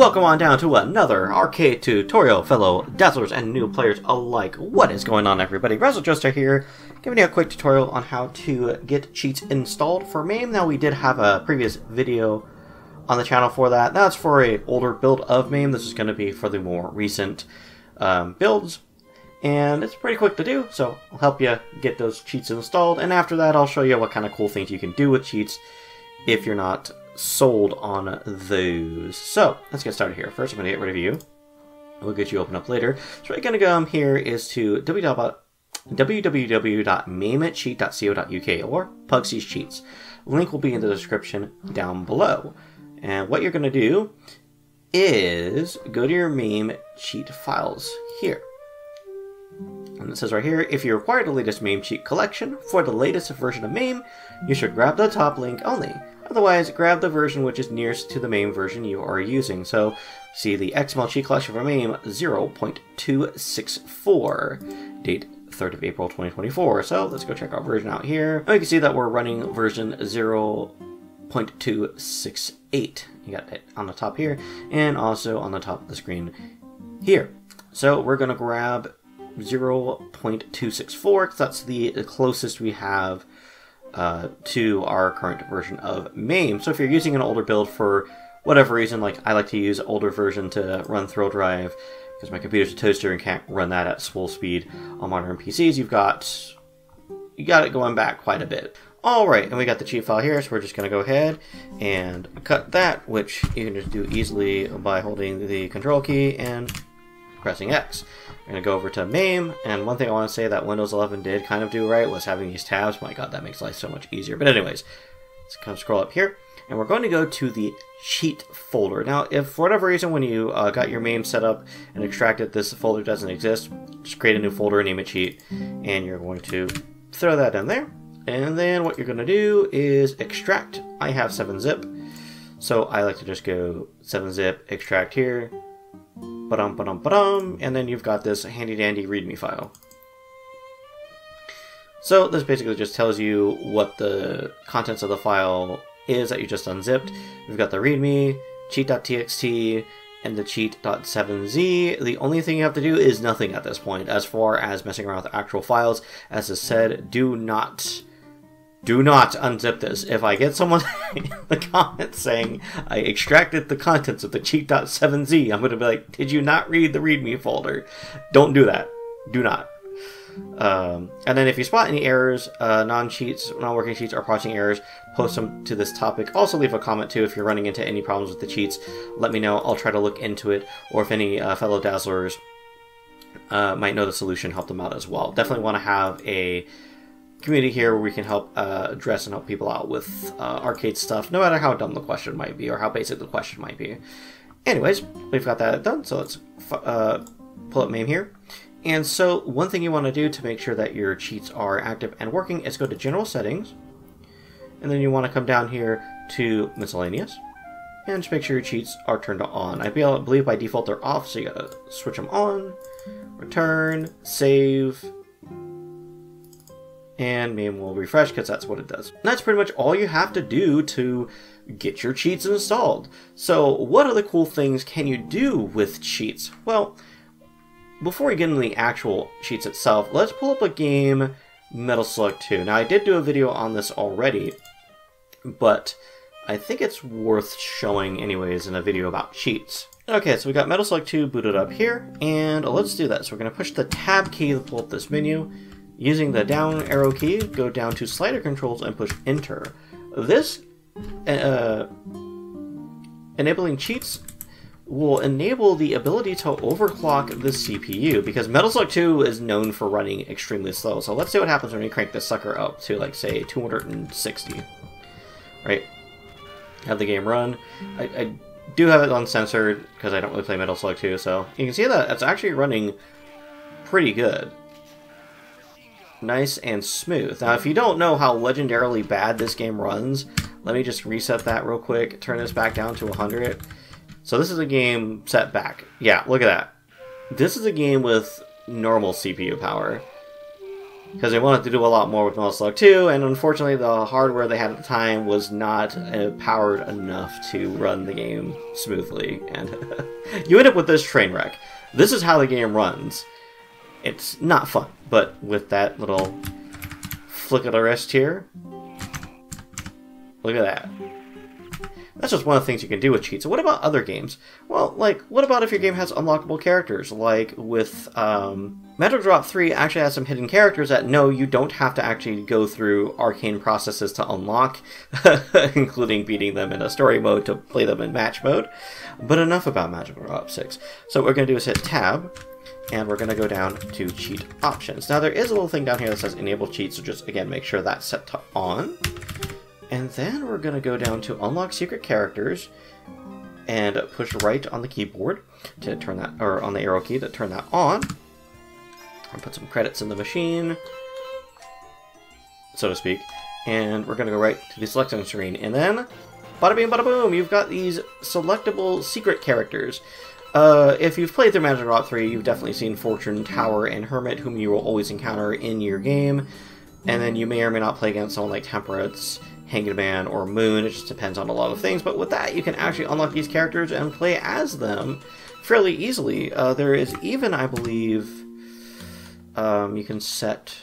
Welcome on down to another arcade tutorial, fellow dazzlers and new players alike. What is going on, everybody? RazzleJoestar here, giving you a quick tutorial on how to get cheats installed for MAME. Now, we did have a previous video on the channel for that. That's for an older build of MAME. This is going to be for the more recent builds. And it's pretty quick to do, so I'll help you get those cheats installed. And after that, I'll show you what kind of cool things you can do with cheats if you're not sold on those. So let's get started here. First, I'm gonna get rid of you. We'll get you open up later. So what you're gonna go here is to www.mamecheat.co.uk or Pugsy's cheats. Link will be in the description down below. And what you're gonna do is go to your MAME cheat files here. And it says right here, if you require the latest MAME cheat collection for the latest version of MAME, you should grab the top link only. Otherwise, grab the version which is nearest to the MAME version you are using. So, see the XML cheat collection for MAME 0.264, date 3rd of April 2024. So, let's go check our version out here. And you can see that we're running version 0.268. You got it on the top here, and also on the top of the screen here. So, we're going to grab 0.264, because that's the closest we have to our current version of MAME. So if you're using an older build for whatever reason, like I like to use older version to run Thrill Drive because my computer's a toaster and can't run that at full speed on modern PCs, you got it going back quite a bit. All right, and we got the cheat file here, so we're just going to go ahead and cut that, which you can just do easily by holding the control key and pressing X. I'm going to go over to MAME, and one thing I want to say that Windows 11 did kind of do right was having these tabs. My god, that makes life so much easier. But anyways, let's kind of scroll up here, and we're going to go to the cheat folder. Now, if for whatever reason when you got your MAME set up and extracted, this folder doesn't exist, just create a new folder, name it cheat, and you're going to throw that in there. And then what you're going to do is extract. I have 7-zip, so I like to just go 7-zip, extract here, ba-dum-ba-dum-ba-dum, and then you've got this handy-dandy readme file. So this basically just tells you what the contents of the file is that you just unzipped. We've got the readme, cheat.txt, and the cheat.7z. The only thing you have to do is nothing at this point as far as messing around with the actual files. As I said, do not unzip this. If I get someone in the comments saying I extracted the contents of the cheat.7z, I'm going to be like, did you not read the readme folder? Don't do that. Do not. And then if you spot any errors, non-cheats, non-working cheats, or patching errors, post them to this topic. Also leave a comment too if you're running into any problems with the cheats. Let me know. I'll try to look into it. Or if any fellow dazzlers might know the solution, help them out as well. Definitely want to have a community here where we can help address and help people out with arcade stuff, no matter how dumb the question might be or how basic the question might be. Anyways, we've got that done, so let's pull up MAME here. And so one thing you want to do to make sure that your cheats are active and working is go to General Settings, and then you want to come down here to Miscellaneous, and just make sure your cheats are turned on. I believe by default they're off, so you gotta switch them on, return, save, and MAME will refresh because that's what it does. And that's pretty much all you have to do to get your cheats installed. So what other cool things can you do with cheats? Well, before we get into the actual cheats itself, let's pull up a game, Metal Slug 2. Now, I did do a video on this already, but I think it's worth showing anyways in a video about cheats. Okay, so we got Metal Slug 2 booted up here, and let's do that. So we're gonna push the tab key to pull up this menu. Using the down arrow key, go down to slider controls and push enter. This enabling cheats will enable the ability to overclock the CPU, because Metal Slug 2 is known for running extremely slow. So let's see what happens when we crank this sucker up to, like, say 260, right? Have the game run. I do have it uncensored because I don't really play Metal Slug 2, so you can see that it's actually running pretty good. Nice and smooth. Now, if you don't know how legendarily bad this game runs, let me just reset that real quick, turn this back down to 100. So this is a game set back. Yeah, look at that. This is a game with normal CPU power. because they wanted to do a lot more with Metal Slug 2, and unfortunately the hardware they had at the time was not powered enough to run the game smoothly, and you end up with this train wreck. This is how the game runs. It's not fun, but with that little flick of the wrist here, look at that. That's just one of the things you can do with cheats. So what about other games? Well, like, what about if your game has unlockable characters? Like with Magical Drop 3 actually has some hidden characters that, no, you don't have to actually go through arcane processes to unlock, including beating them in a story mode to play them in match mode. But enough about Magical Drop 6. So what we're going to do is hit Tab, and we're going to go down to Cheat Options. Now, there is a little thing down here that says Enable Cheats, so just, again, make sure that's set to On. And then we're going to go down to Unlock Secret Characters and push right on the keyboard to turn that, or on the arrow key to turn that on. And put some credits in the machine, so to speak. And we're going to go right to the selection screen. And then, bada bing, bada boom, you've got these selectable secret characters. If you've played through Magical Drop 3, you've definitely seen Fortune, Tower, and Hermit, whom you will always encounter in your game. And then you may or may not play against someone like Temperance, Hanged Man, or Moon. It just depends on a lot of things, but with that you can actually unlock these characters and play as them fairly easily. There is even, I believe, you can set...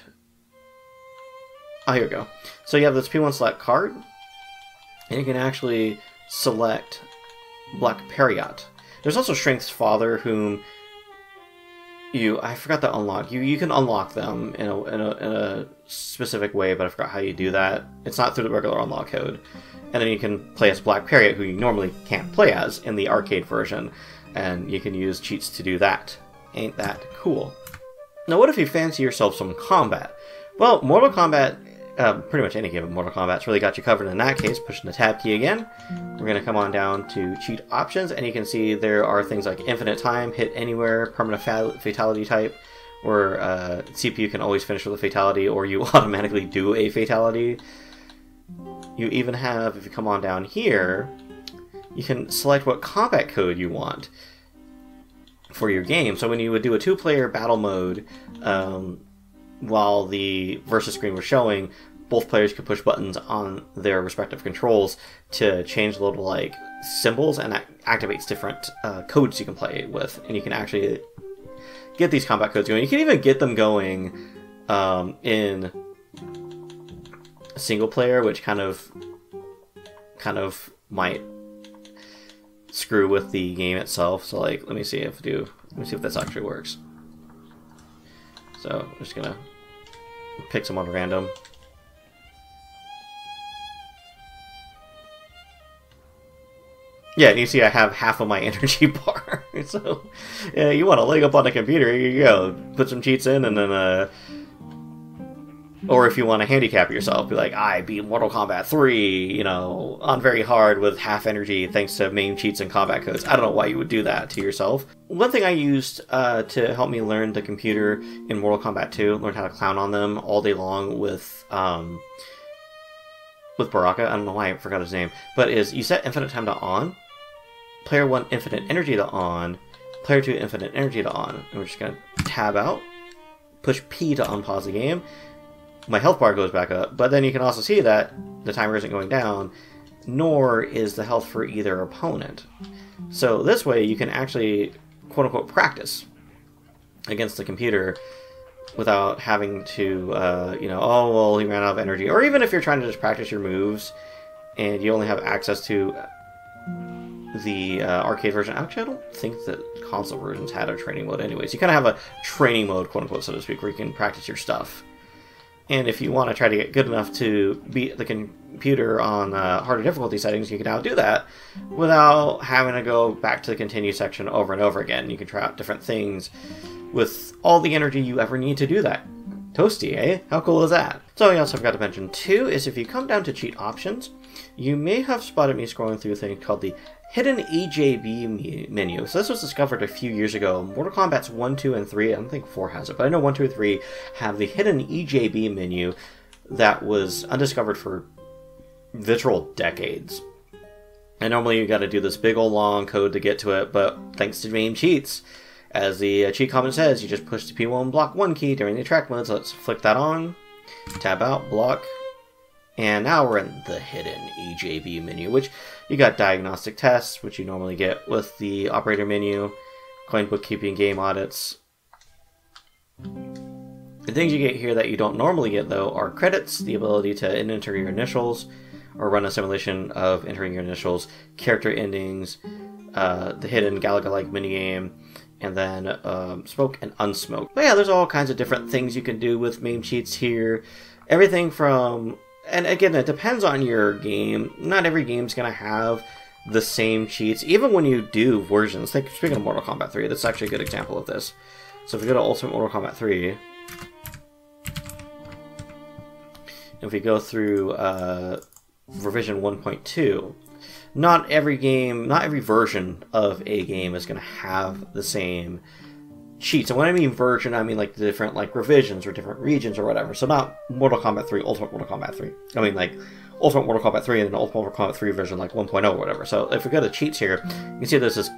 Oh, here we go. So you have this P1 select card, and you can actually select Black Periot. There's also Shrink's father, whom I forgot to unlock. You can unlock them in a specific way, but I forgot how you do that. It's not through the regular unlock code. And then you can play as Black Periot, who you normally can't play as in the arcade version, and you can use cheats to do that. Ain't that cool? Now what if you fancy yourself some combat? Well, Mortal Kombat, pretty much any game of Mortal Kombat's really got you covered in that case. Pushing the Tab key again, we're going to come on down to Cheat Options, and you can see there are things like Infinite Time, Hit Anywhere, Permanent Fatality Type, or CPU can always finish with a fatality, or you automatically do a fatality. You even have, if you come on down here, you can select what combat code you want for your game. So when you would do a two-player battle mode, while the versus screen was showing, both players could push buttons on their respective controls to change the little, like, symbols, and that activates different codes you can play with, and you can actually get these combat codes going. You can even get them going in single player, which kind of might screw with the game itself. So, like, let me see if this actually works. So I'm just gonna pick someone random. Yeah, and you see I have half of my energy bar, so yeah, you want to leg up on the computer, here you go. Put some cheats in, and then, or if you want to handicap yourself, be like, I beat Mortal Kombat 3, you know, on very hard with half energy thanks to MAME cheats and combat codes. I don't know why you would do that to yourself. One thing I used to help me learn the computer in Mortal Kombat 2, learned how to clown on them all day long with Baraka, I don't know why I forgot his name, but is you set Infinite Time to On, Player 1 Infinite Energy to On, Player 2 Infinite Energy to On, and we're just going to tab out, push P to unpause the game. My health bar goes back up, but then you can also see that the timer isn't going down, nor is the health for either opponent. So this way you can actually, quote-unquote, practice against the computer without having to, you know, oh, well, he ran out of energy. Or even if you're trying to just practice your moves and you only have access to the arcade version. Actually, I don't think that console versions had a training mode anyways. You kind of have a training mode, quote-unquote, so to speak, where you can practice your stuff. And if you want to try to get good enough to beat the computer on harder difficulty settings, you can now do that without having to go back to the continue section over and over again. You can try out different things with all the energy you ever need to do that. Toasty, eh? How cool is that? So I also forgot to mention too, is if you come down to Cheat Options, you may have spotted me scrolling through a thing called the Hidden EJB menu. So this was discovered a few years ago. Mortal Kombat's 1, 2, and 3, I don't think 4 has it, but I know 1, 2, and 3 have the hidden EJB menu that was undiscovered for literal decades. And normally you got to do this big old long code to get to it, but thanks to MAME cheats, As the cheat comment says, you just push the P1 block 1 key during the attack mode, so let's flick that on, tab out, block, and now we're in the hidden EJB menu, which you got diagnostic tests, which you normally get with the operator menu, coin bookkeeping, game audits. The things you get here that you don't normally get, though, are credits, the ability to enter your initials, or run a simulation of entering your initials, character endings, the hidden Galaga-like minigame, and then smoke and unsmoke. But yeah, there's all kinds of different things you can do with MAME cheats here. Everything from, and again, it depends on your game. Not every game's gonna have the same cheats, even when you do versions. Like, speaking of Mortal Kombat 3, that's actually a good example of this. So if we go to Ultimate Mortal Kombat 3, if we go through revision 1.2, not every game, not every version of a game is going to have the same cheats. And when I mean version, I mean like the different like revisions or different regions or whatever. So not Mortal Kombat 3, Ultimate Mortal Kombat 3. I mean like Ultimate Mortal Kombat 3 and then Ultimate Mortal Kombat 3 version like 1.0 or whatever. So if we go to cheats here, you can see this is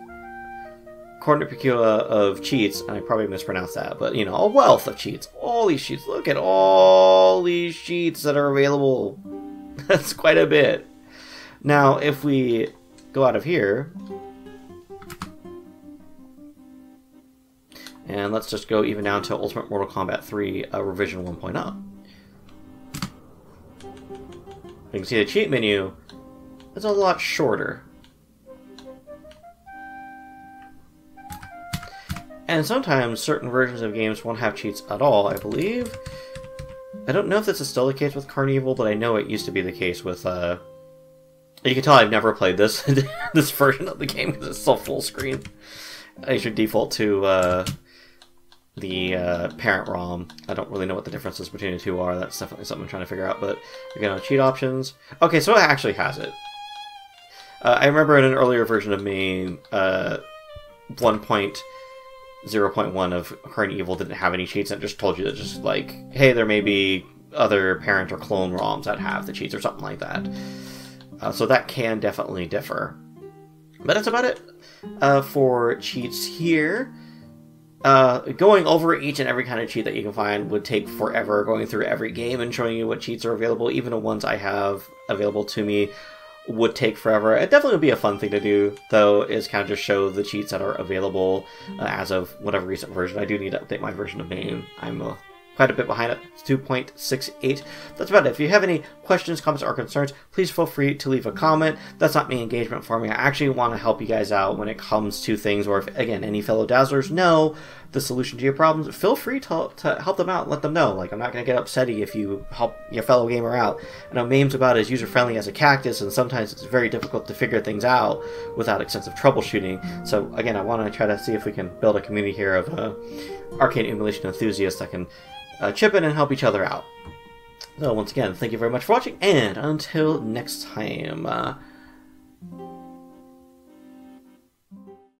cornucopia of cheats, and I probably mispronounced that, but you know, a wealth of cheats. All these cheats. Look at all these cheats that are available. That's quite a bit. Now, if we go out of here, and let's just go even down to Ultimate Mortal Kombat 3 Revision 1.0. You can see the cheat menu is a lot shorter. And sometimes certain versions of games won't have cheats at all, I believe. I don't know if this is still the case with Carnival, but I know it used to be the case with... You can tell I've never played this this version of the game because it's so full screen. I should default to the parent ROM. I don't really know what the differences between the two are. That's definitely something I'm trying to figure out. But again, on cheat options. Okay, so it actually has it. I remember in an earlier version of MAME, 1.0.1 of Current Evil didn't have any cheats. And it just told you that just like, hey, there may be other parent or clone ROMs that have the cheats or something like that. So that can definitely differ. But that's about it for cheats here. Going over each and every kind of cheat that you can find would take forever, going through every game and showing you what cheats are available. Even the ones I have available to me would take forever. It definitely would be a fun thing to do, though, is kind of just show the cheats that are available as of whatever recent version. I do need to update my version of MAME. I'm quite a bit behind it. It's 2.68. That's about it. If you have any questions, comments, or concerns, please feel free to leave a comment. That's not me engagement farming. I actually want to help you guys out when it comes to things, or if, again, any fellow Dazzlers know the solution to your problems, feel free to help them out and let them know. Like, I'm not going to get upsetty if you help your fellow gamer out. I know MAME's about as user-friendly as a cactus, and sometimes it's very difficult to figure things out without extensive troubleshooting. So, again, I want to try to see if we can build a community here of arcade emulation enthusiasts that can chip in and help each other out. So once again, thank you very much for watching, and until next time...